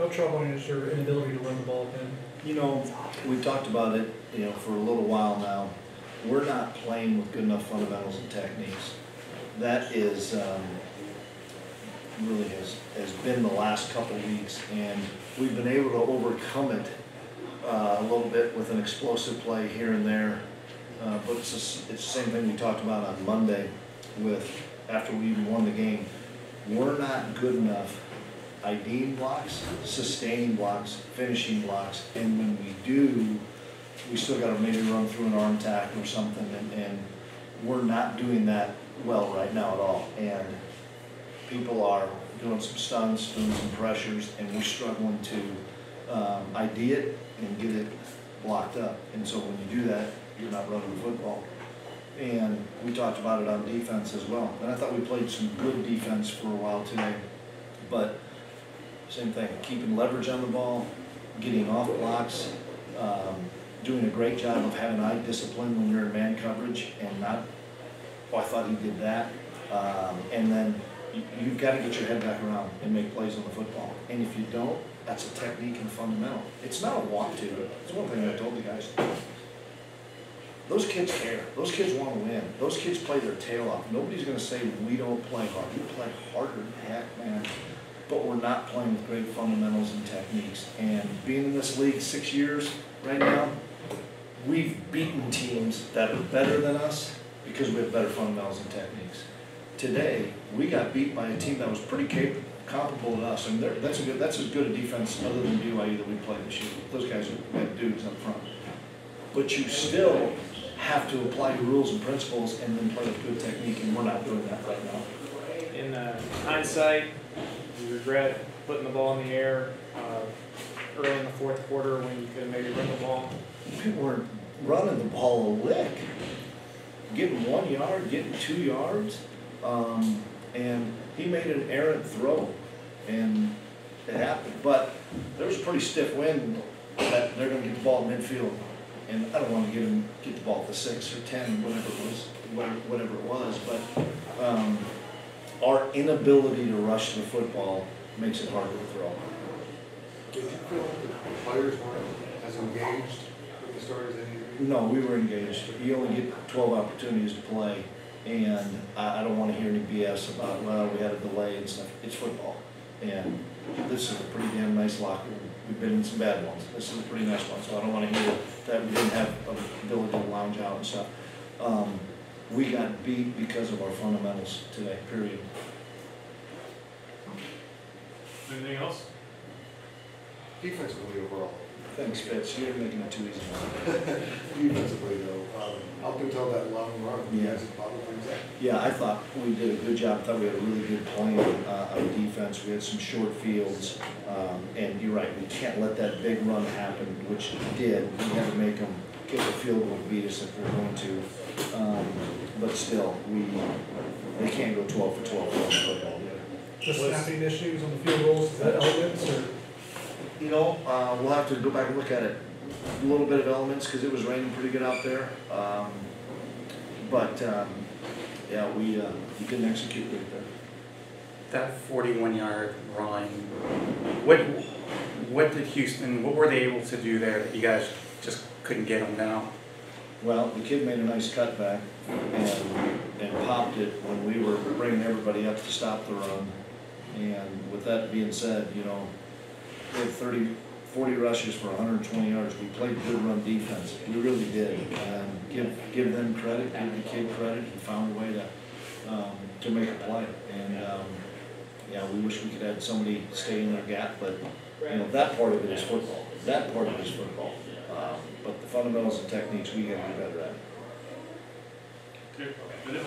No trouble in your inability to run the ball again? You know, we've talked about it, you know, for a little while now. We're not playing with good enough fundamentals and techniques. That is really has been the last couple of weeks, and we've been able to overcome it a little bit with an explosive play here and there. But it's the same thing we talked about on Monday with after we even won the game. We're not good enough IDing blocks, sustaining blocks, finishing blocks, and when we do, we still got to maybe run through an arm tackle or something, and we're not doing that well right now at all. And people are doing some stunts, doing some pressures, and we're struggling to ID it and get it blocked up. And so when you do that, you're not running the football. And we talked about it on defense as well. And I thought we played some good defense for a while today, but same thing, keeping leverage on the ball, getting off blocks, doing a great job of having eye discipline when you're in man coverage and not, oh, I thought he did that. And then you've got to get your head back around and make plays on the football. And if you don't, that's a technique and fundamental. It's not a want to. It's one thing I told the guys. Those kids care. Those kids want to win. Those kids play their tail off. Nobody's going to say we don't play hard. We play harder than heck, man. But we're not playing with great fundamentals and techniques. And being in this league 6 years right now, we've beaten teams that are better than us because we have better fundamentals and techniques. Today, we got beat by a team that was pretty capable, comparable to us. I mean, that's as good a defense other than BYU that we played this year. Those guys are bad dudes up front. But you still have to apply your rules and principles and then play with good technique, and we're not doing that right now. In hindsight, we regret putting the ball in the air early in the fourth quarter when you could have maybe run the ball. People weren't running the ball a lick. Getting 1 yard, getting 2 yards, and he made an errant throw, and it happened. But there was a pretty stiff wind that they're going to get the ball in midfield. And I don't want to get the ball at the 6 or 10, whatever it was. But our inability to rush the football makes it harder to throw. Did you feel like the players weren't as engaged with the story as they needed to be? No, we were engaged. You only get 12 opportunities to play, and I don't want to hear any BS about, well, we had a delay and stuff. It's football, and this is a pretty damn nice locker room. We've been in some bad ones. This is a pretty nice one, so I don't want to hear that we didn't have an ability to lounge out and stuff. We got beat because of our fundamentals today, period. Anything else? Defensively overall. Thanks, Fitz. You're making it too easy. Defensively, though, up until that long run, you guys have bottled things up. Yeah, I thought we did a good job. I thought we had a really good plan on defense. We had some short fields, and you're right, we can't let that big run happen, which did. We had to make them get the field goal to beat us if we're going to. But still, they can't go 12 for 12 on football. The snapping issues on the field goals, is that elements or? You know, we'll have to go back and look at it. A little bit of elements because it was raining pretty good out there. Yeah, we didn't execute right there. That 41-yard run, what did Houston? What were they able to do there that you guys just couldn't get them down? Well, the kid made a nice cutback and popped it when we were bringing everybody up to stop the run. And with that being said, you know, we had 40 rushes for 120 yards. We played good run defense. We really did. Give them credit, give the kid credit. He found a way to make a play. And yeah, we wish we could have somebody stay in their gap, but you know that part of it is football. That part of it is football. But the fundamentals and techniques we got to be better at.